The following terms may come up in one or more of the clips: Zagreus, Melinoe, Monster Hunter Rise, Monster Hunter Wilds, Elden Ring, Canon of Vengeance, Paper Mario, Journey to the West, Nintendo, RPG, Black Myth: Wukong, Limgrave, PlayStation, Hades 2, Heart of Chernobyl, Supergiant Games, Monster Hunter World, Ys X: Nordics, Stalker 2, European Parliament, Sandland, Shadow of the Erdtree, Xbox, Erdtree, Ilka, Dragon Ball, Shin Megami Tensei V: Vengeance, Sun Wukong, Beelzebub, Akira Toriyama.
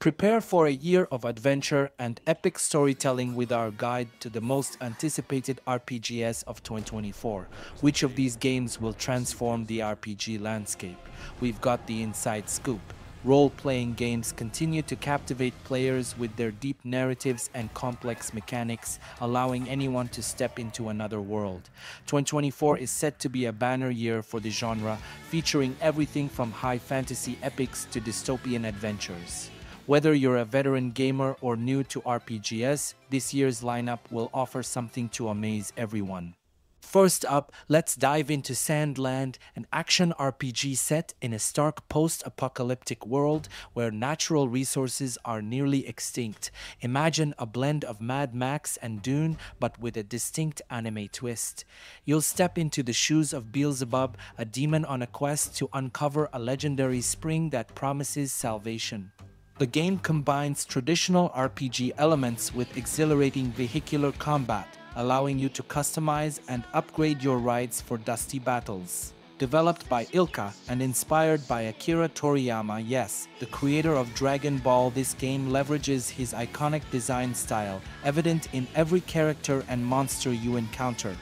Prepare for a year of adventure and epic storytelling with our guide to the most anticipated RPGs of 2024. Which of these games will transform the RPG landscape? We've got the inside scoop. Role-playing games continue to captivate players with their deep narratives and complex mechanics, allowing anyone to step into another world. 2024 is set to be a banner year for the genre, featuring everything from high fantasy epics to dystopian adventures. Whether you're a veteran gamer or new to RPGs, this year's lineup will offer something to amaze everyone. First up, let's dive into Sandland, an action RPG set in a stark post-apocalyptic world where natural resources are nearly extinct. Imagine a blend of Mad Max and Dune, but with a distinct anime twist. You'll step into the shoes of Beelzebub, a demon on a quest to uncover a legendary spring that promises salvation. The game combines traditional RPG elements with exhilarating vehicular combat, allowing you to customize and upgrade your rides for dusty battles. Developed by Ilka and inspired by Akira Toriyama, yes, the creator of Dragon Ball, this game leverages his iconic design style, evident in every character and monster you encounter.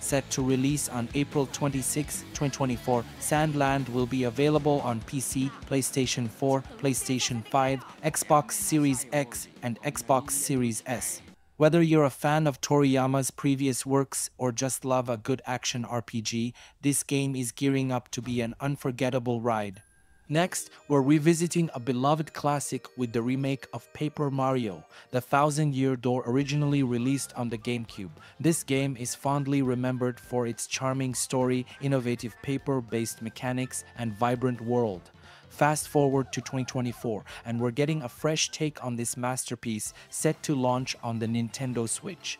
Set to release on April 26, 2024, Sandland will be available on PC, PlayStation 4, PlayStation 5, Xbox Series X, and Xbox Series S. Whether you're a fan of Toriyama's previous works or just love a good action RPG, this game is gearing up to be an unforgettable ride. Next, we're revisiting a beloved classic with the remake of Paper Mario, the Thousand-Year Door, originally released on the GameCube. This game is fondly remembered for its charming story, innovative paper-based mechanics, and vibrant world. Fast forward to 2024, and we're getting a fresh take on this masterpiece set to launch on the Nintendo Switch.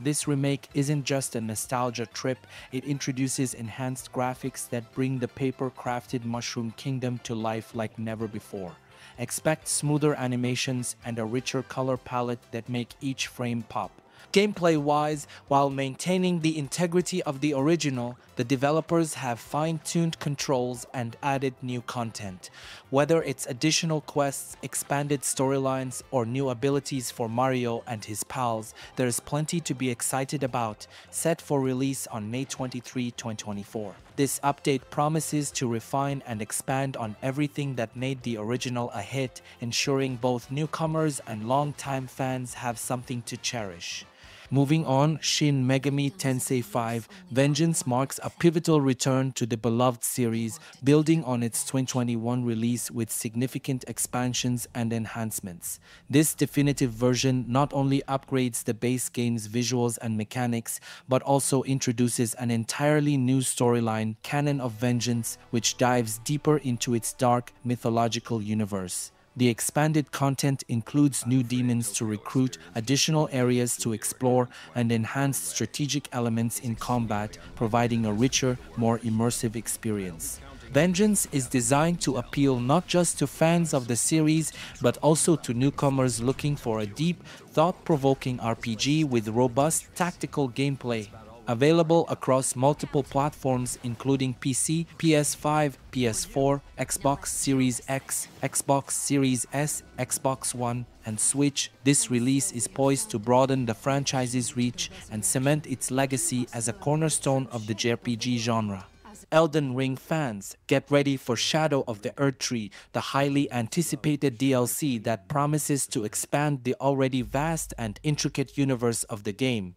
This remake isn't just a nostalgia trip, it introduces enhanced graphics that bring the paper-crafted Mushroom Kingdom to life like never before. Expect smoother animations and a richer color palette that make each frame pop. Gameplay-wise, while maintaining the integrity of the original, the developers have fine-tuned controls and added new content. Whether it's additional quests, expanded storylines, or new abilities for Mario and his pals, there's plenty to be excited about, set for release on May 23, 2024. This update promises to refine and expand on everything that made the original a hit, ensuring both newcomers and longtime fans have something to cherish. Moving on, Shin Megami Tensei V: Vengeance marks a pivotal return to the beloved series, building on its 2021 release with significant expansions and enhancements. This definitive version not only upgrades the base game's visuals and mechanics, but also introduces an entirely new storyline, Canon of Vengeance, which dives deeper into its dark, mythological universe. The expanded content includes new demons to recruit, additional areas to explore, and enhanced strategic elements in combat, providing a richer, more immersive experience. Vengeance is designed to appeal not just to fans of the series, but also to newcomers looking for a deep, thought-provoking RPG with robust tactical gameplay. Available across multiple platforms including PC, PS5, PS4, Xbox Series X, Xbox Series S, Xbox One, and Switch, this release is poised to broaden the franchise's reach and cement its legacy as a cornerstone of the JRPG genre. Elden Ring fans, get ready for Shadow of the Erdtree, the highly anticipated DLC that promises to expand the already vast and intricate universe of the game.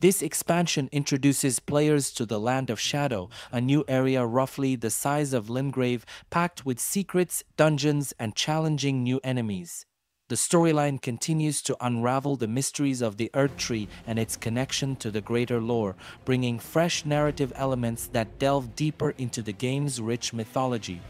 This expansion introduces players to the Land of Shadow, a new area roughly the size of Limgrave, packed with secrets, dungeons, and challenging new enemies. The storyline continues to unravel the mysteries of the Erdtree and its connection to the greater lore, bringing fresh narrative elements that delve deeper into the game's rich mythology.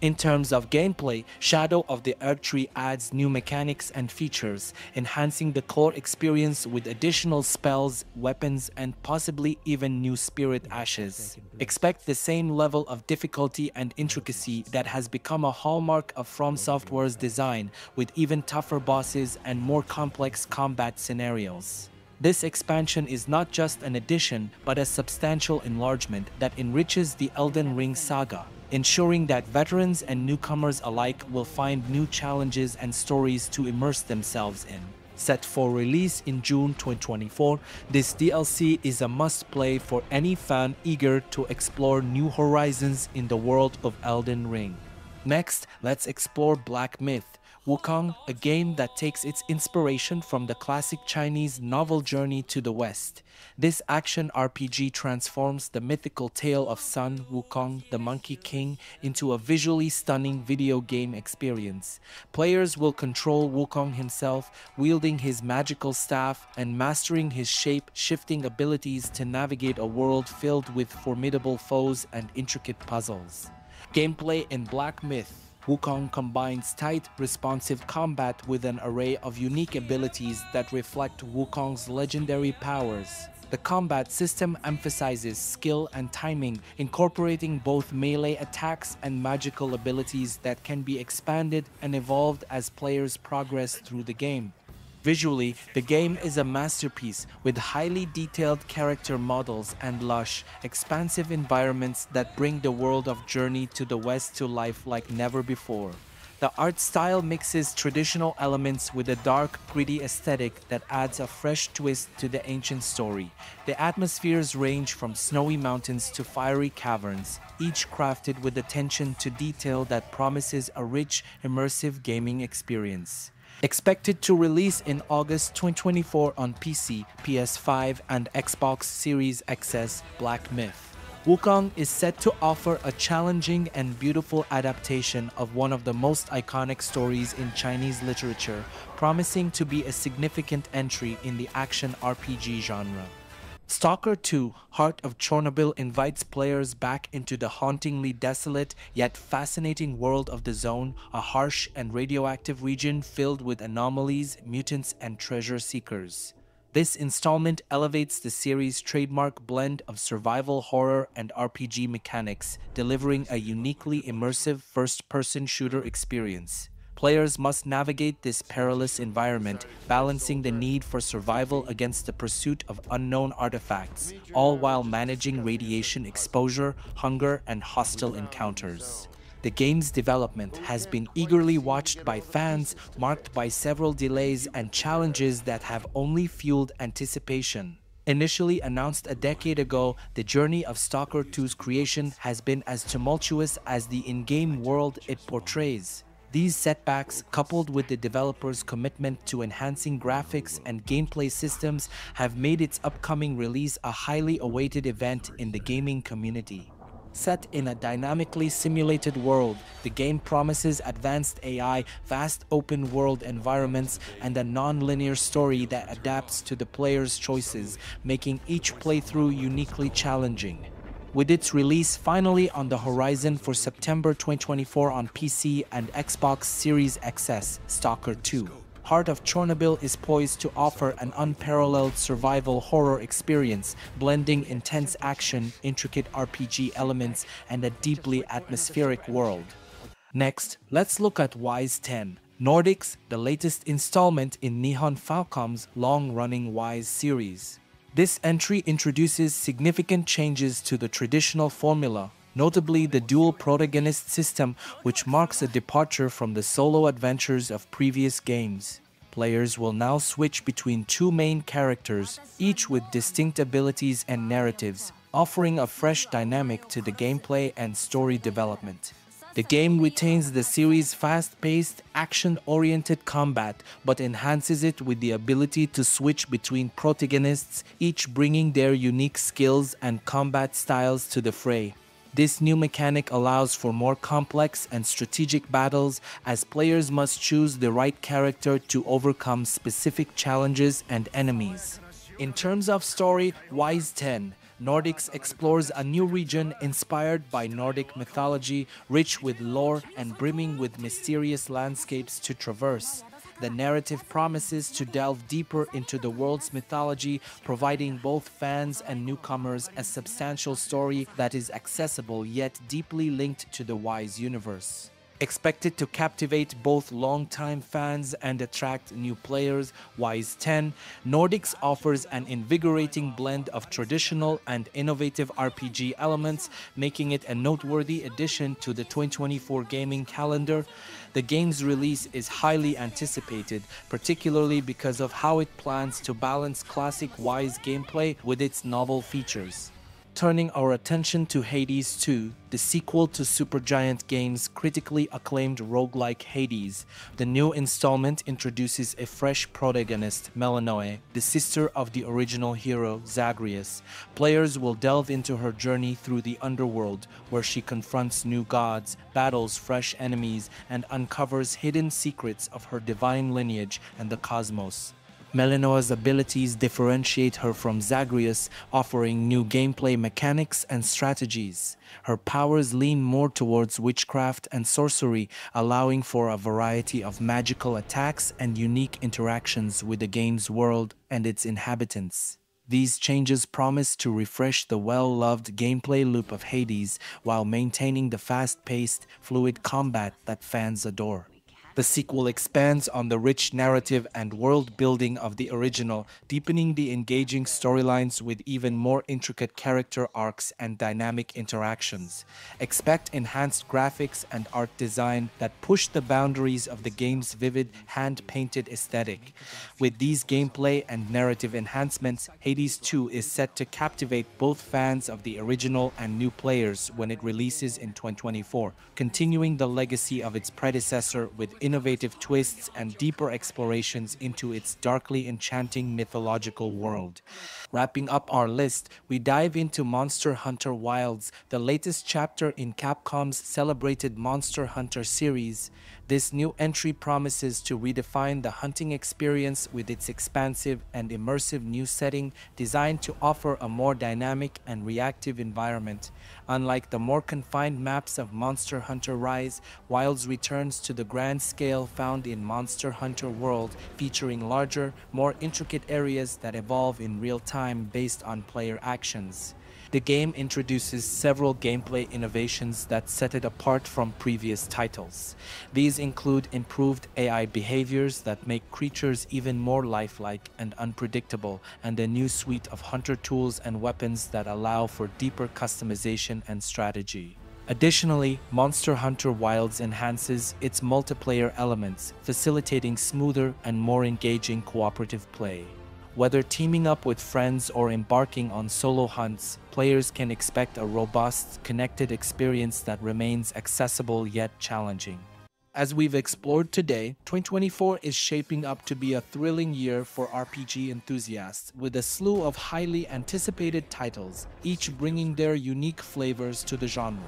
In terms of gameplay, Shadow of the Erdtree adds new mechanics and features, enhancing the core experience with additional spells, weapons, and possibly even new spirit ashes. Expect the same level of difficulty and intricacy that has become a hallmark of From Software's design, with even tougher bosses and more complex combat scenarios. This expansion is not just an addition, but a substantial enlargement that enriches the Elden Ring saga. ensuring that veterans and newcomers alike will find new challenges and stories to immerse themselves in. Set for release in June 2024, this DLC is a must-play for any fan eager to explore new horizons in the world of Elden Ring. Next, let's explore Black Myth: Wukong, a game that takes its inspiration from the classic Chinese novel Journey to the West. This action RPG transforms the mythical tale of Sun Wukong, the Monkey King, into a visually stunning video game experience. Players will control Wukong himself, wielding his magical staff and mastering his shape-shifting abilities to navigate a world filled with formidable foes and intricate puzzles. Gameplay in Black Myth: Wukong combines tight, responsive combat with an array of unique abilities that reflect Wukong's legendary powers. The combat system emphasizes skill and timing, incorporating both melee attacks and magical abilities that can be expanded and evolved as players progress through the game. Visually, the game is a masterpiece, with highly detailed character models and lush, expansive environments that bring the world of Journey to the West to life like never before. The art style mixes traditional elements with a dark, gritty aesthetic that adds a fresh twist to the ancient story. The atmospheres range from snowy mountains to fiery caverns, each crafted with attention to detail that promises a rich, immersive gaming experience. Expected to release in August 2024 on PC, PS5, and Xbox Series XS, Black Myth: Wukong is set to offer a challenging and beautiful adaptation of one of the most iconic stories in Chinese literature, promising to be a significant entry in the action RPG genre. Stalker 2: Heart of Chernobyl invites players back into the hauntingly desolate yet fascinating world of the Zone, a harsh and radioactive region filled with anomalies, mutants, and treasure seekers. This installment elevates the series' trademark blend of survival horror and RPG mechanics, delivering a uniquely immersive first-person shooter experience. Players must navigate this perilous environment, balancing the need for survival against the pursuit of unknown artifacts, all while managing radiation exposure, hunger, and hostile encounters. The game's development has been eagerly watched by fans, marked by several delays and challenges that have only fueled anticipation. Initially announced a decade ago, the journey of Stalker 2's creation has been as tumultuous as the in-game world it portrays. These setbacks, coupled with the developer's commitment to enhancing graphics and gameplay systems, have made its upcoming release a highly awaited event in the gaming community. Set in a dynamically simulated world, the game promises advanced AI, vast open-world environments, and a non-linear story that adapts to the player's choices, making each playthrough uniquely challenging. With its release finally on the horizon for September 2024 on PC and Xbox Series XS, Stalker 2: Heart of Chernobyl is poised to offer an unparalleled survival horror experience, blending intense action, intricate RPG elements, and a deeply atmospheric world. Next, let's look at Ys X: Nordics, the latest installment in Nihon Falcom's long-running Ys series. This entry introduces significant changes to the traditional formula, notably the dual protagonist system, which marks a departure from the solo adventures of previous games. Players will now switch between two main characters, each with distinct abilities and narratives, offering a fresh dynamic to the gameplay and story development. The game retains the series' fast-paced, action-oriented combat, but enhances it with the ability to switch between protagonists, each bringing their unique skills and combat styles to the fray. This new mechanic allows for more complex and strategic battles, as players must choose the right character to overcome specific challenges and enemies. In terms of story, Ys X: Nordics explores a new region inspired by Nordic mythology, rich with lore and brimming with mysterious landscapes to traverse. The narrative promises to delve deeper into the world's mythology, providing both fans and newcomers a substantial story that is accessible yet deeply linked to the Ys universe. Expected to captivate both longtime fans and attract new players, Ys X, Nordics offers an invigorating blend of traditional and innovative RPG elements, making it a noteworthy addition to the 2024 gaming calendar. The game's release is highly anticipated, particularly because of how it plans to balance classic Ys gameplay with its novel features. Turning our attention to Hades 2, the sequel to Supergiant Games' critically acclaimed roguelike Hades, the new installment introduces a fresh protagonist, Melinoe, the sister of the original hero, Zagreus. Players will delve into her journey through the underworld, where she confronts new gods, battles fresh enemies, and uncovers hidden secrets of her divine lineage and the cosmos. Melinoe's abilities differentiate her from Zagreus, offering new gameplay mechanics and strategies. Her powers lean more towards witchcraft and sorcery, allowing for a variety of magical attacks and unique interactions with the game's world and its inhabitants. These changes promise to refresh the well-loved gameplay loop of Hades while maintaining the fast-paced, fluid combat that fans adore. The sequel expands on the rich narrative and world-building of the original, deepening the engaging storylines with even more intricate character arcs and dynamic interactions. Expect enhanced graphics and art design that push the boundaries of the game's vivid, hand-painted aesthetic. With these gameplay and narrative enhancements, Hades 2 is set to captivate both fans of the original and new players when it releases in 2024, continuing the legacy of its predecessor with innovative twists and deeper explorations into its darkly enchanting mythological world. Wrapping up our list, we dive into Monster Hunter Wilds, the latest chapter in Capcom's celebrated Monster Hunter series. This new entry promises to redefine the hunting experience with its expansive and immersive new setting designed to offer a more dynamic and reactive environment. Unlike the more confined maps of Monster Hunter Rise, Wilds returns to the grand scale found in Monster Hunter World, featuring larger, more intricate areas that evolve in real time based on player actions. The game introduces several gameplay innovations that set it apart from previous titles. These include improved AI behaviors that make creatures even more lifelike and unpredictable, and a new suite of hunter tools and weapons that allow for deeper customization and strategy. Additionally, Monster Hunter Wilds enhances its multiplayer elements, facilitating smoother and more engaging cooperative play. Whether teaming up with friends or embarking on solo hunts, players can expect a robust, connected experience that remains accessible yet challenging. As we've explored today, 2024 is shaping up to be a thrilling year for RPG enthusiasts, with a slew of highly anticipated titles, each bringing their unique flavors to the genre.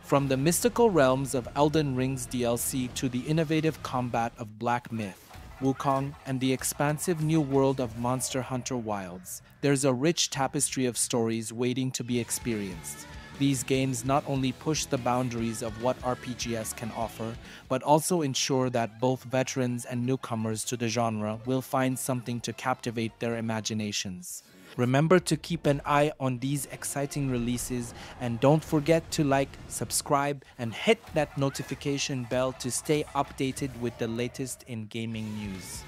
From the mystical realms of Elden Ring's DLC to the innovative combat of Black Myth, Wukong, and the expansive new world of Monster Hunter Wilds, there's a rich tapestry of stories waiting to be experienced. These games not only push the boundaries of what RPGs can offer, but also ensure that both veterans and newcomers to the genre will find something to captivate their imaginations. Remember to keep an eye on these exciting releases, and don't forget to like, subscribe, and hit that notification bell to stay updated with the latest in gaming news.